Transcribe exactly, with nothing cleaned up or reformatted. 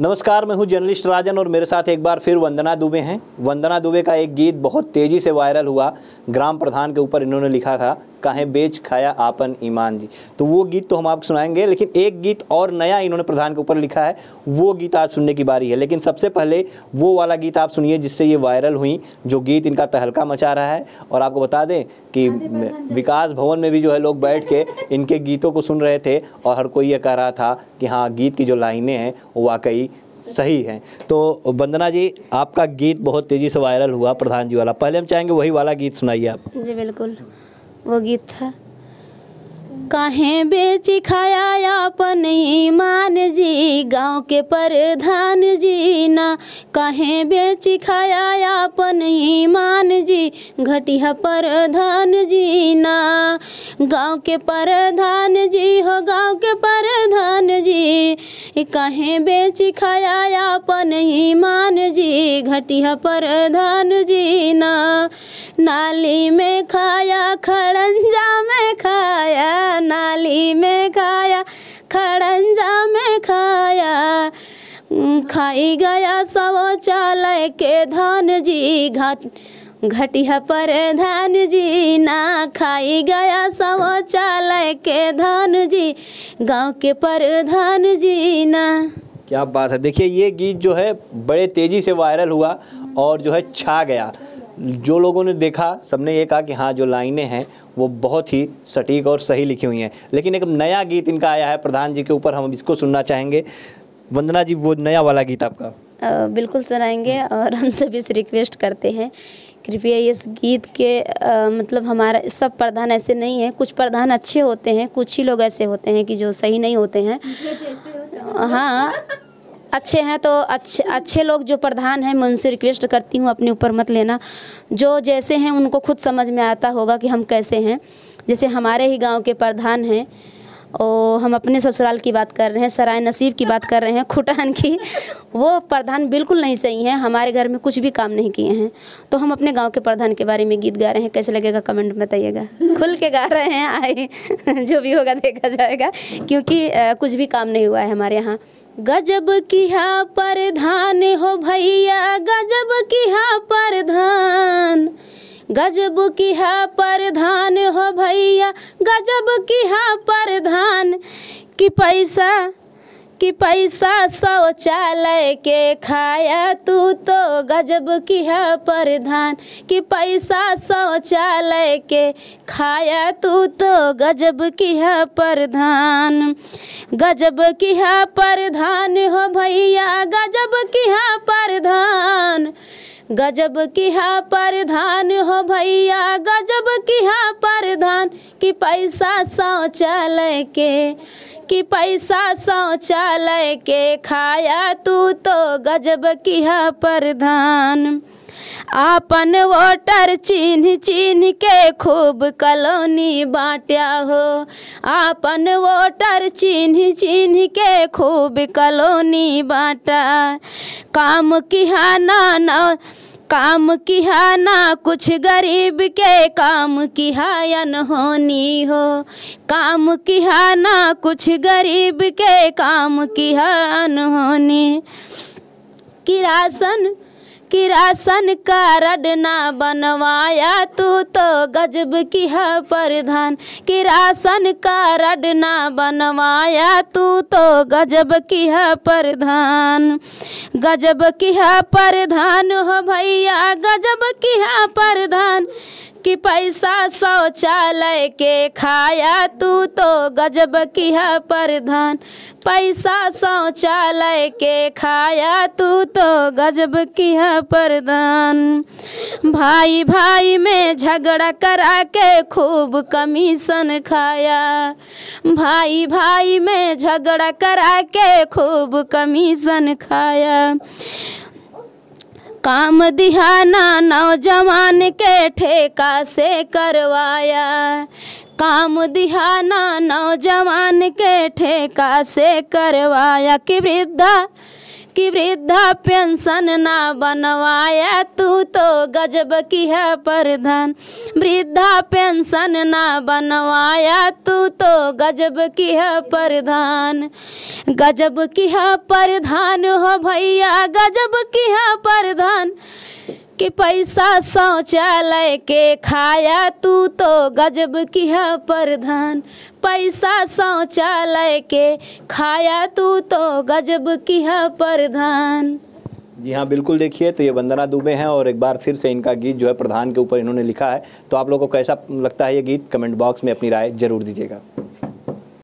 नमस्कार, मैं हूं जर्नलिस्ट राजन और मेरे साथ एक बार फिर वंदना दुबे हैं। वंदना दुबे का एक गीत बहुत तेज़ी से वायरल हुआ। ग्राम प्रधान के ऊपर इन्होंने लिखा था, काहे बेच खाया आपन ईमान जी। तो वो गीत तो हम आपको सुनाएंगे, लेकिन एक गीत और नया इन्होंने प्रधान के ऊपर लिखा है, वो गीत आज सुनने की बारी है। लेकिन सबसे पहले वो वाला गीत आप सुनिए जिससे ये वायरल हुई, जो गीत इनका तहलका मचा रहा है। और आपको बता दें कि विकास भवन में भी जो है लोग बैठ के इनके गीतों को सुन रहे थे और हर कोई ये कह रहा था कि हाँ, गीत की जो लाइनें हैं वो वाकई सही है। तो वंदना जी, आपका गीत बहुत तेज़ी से वायरल हुआ प्रधान जी वाला, पहले हम चाहेंगे वही वाला गीत सुनाइए आप जी। बिल्कुल, वो गीत था, काहे बेच खाया आपन ईमान जी, गांव के प्रधान जी ना, काहे बेच खाया आपन ईमान जी, घटिया प्रधान जी ना, गांव के प्रधान जी हो, गांव के प्रधान जी, काहे बेच खाया आपन ईमान जी, घटिया प्रधान जी ना, नाली में खाया खड़ंजा में खाया, नाली में खाया खड़ंजा में खाया, खाई गया शौचालय के धन जी, घाट घटिया प्रधान जी ना, खाई गया शौचालय के धन जी, गांव के प्रधान जी ना। क्या बात है। देखिए, ये गीत जो है बड़े तेजी से वायरल हुआ और जो है छा गया। जो लोगों ने देखा सबने ये कहा कि हाँ, जो लाइनें हैं वो बहुत ही सटीक और सही लिखी हुई हैं। लेकिन एक नया गीत इनका आया है प्रधान जी के ऊपर, हम इसको सुनना चाहेंगे। वंदना जी, वो नया वाला गीत आपका आ, बिल्कुल सुनाएंगे। और हम सभी से रिक्वेस्ट करते हैं, कृपया इस गीत के आ, मतलब हमारा सब प्रधान ऐसे नहीं है, कुछ प्रधान अच्छे होते हैं, कुछ ही लोग ऐसे होते हैं कि जो सही नहीं होते हैं। हाँ, अच्छे हैं तो अच्छे अच्छे लोग जो प्रधान हैं, मैं उनसे रिक्वेस्ट करती हूँ अपने ऊपर मत लेना। जो जैसे हैं उनको खुद समझ में आता होगा कि हम कैसे हैं। जैसे हमारे ही गांव के प्रधान हैं, और हम अपने ससुराल की बात कर रहे हैं, सराय नसीब की बात कर रहे हैं, खुटान की, वो प्रधान बिल्कुल नहीं सही हैं। हमारे घर में कुछ भी काम नहीं किए हैं। तो हम अपने गाँव के प्रधान के बारे में गीत गा रहे हैं, कैसे लगेगा कमेंट में बताइएगा। खुल के गा रहे हैं, आए जो भी होगा देखा जाएगा, क्योंकि कुछ भी काम नहीं हुआ है हमारे यहाँ। गजब की है प्रधान हो भैया, गजब की है प्रधान, गजब की है प्रधान हो भैया, गजब की है प्रधान, कि पैसा कि पैसा शौचालय के खाया तू तो, गजब की है प्रधान, कि पैसा शौचालय के खाया तू तो, गजब की है प्रधान, गजब की है प्रधान हो भैया, गजब की है प्रधान, गजब की है प्रधान हो भैया, गजब की है प्रधान, कि पैसा शौचालय के कि पैसा शौचालय के खाया तू तो, गजब की है प्रधान, आपन वोटर चिन्ह चिन्ह के खूब कलोनी बांट्या हो, आपन वोटर चिन्ह चिन्ह के खूब कलोनी बांटा, काम की है ना ना काम की है ना कुछ गरीब के, काम की है अनहोनी हो, काम की है ना कुछ गरीब के, काम की है अनहोनी, कि राशन कि राशन कार्ड ना बनवाया तू तो, गजब की है प्रधान, कि राशन कार्ड ना बनवाया तू तो, गजब की है प्रधान, गजब की है प्रधान हो भैया, गजब की है प्रधान, कि पैसा शौचालय के खाया तू तो, गजब की है प्रधान, पैसा शौचालय के खाया तू तो, गजब की है प्रधान, भाई भाई में झगड़ा करा के खूब कमीशन खाया, भाई भाई में झगड़ा करा के खूब कमीशन खाया, काम दिहाना नौजवान के ठेका से करवाया, काम दिहाना नौजवान के ठेका से करवाया, कि वृद्धा की वृद्धा पेंशन ना बनवाया तू तो गजब की है प्रधान, वृद्धा पेंशन ना बनवाया तू तो गजब की है प्रधान, गजब की है प्रधान हो भैया गजब की है प्रधान, कि पैसा शौचालय के खाया तू तो गजब की है प्रधान, पैसा शौचालय के खाया तू तो गजब की है प्रधान। जी हाँ बिल्कुल, देखिए तो ये वंदना दुबे हैं और एक बार फिर से इनका गीत जो है प्रधान के ऊपर इन्होंने लिखा है। तो आप लोगों को कैसा लगता है ये गीत, कमेंट बॉक्स में अपनी राय जरूर दीजिएगा।